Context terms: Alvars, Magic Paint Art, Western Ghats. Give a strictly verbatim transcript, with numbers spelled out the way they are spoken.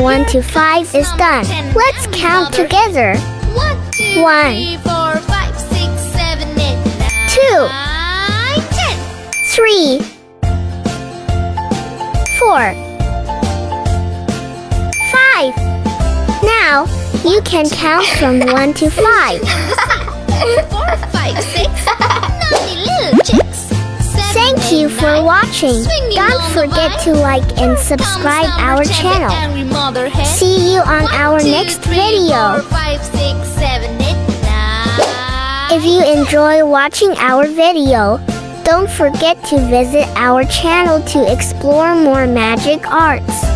from one to five is done. Let's count together. one, two, three, four, five. Now you can count from one to five. Thank you for watching. Don't forget to like and subscribe our channel. See you on our next video. If you enjoy watching our video, don't forget to visit our channel to explore more magic arts.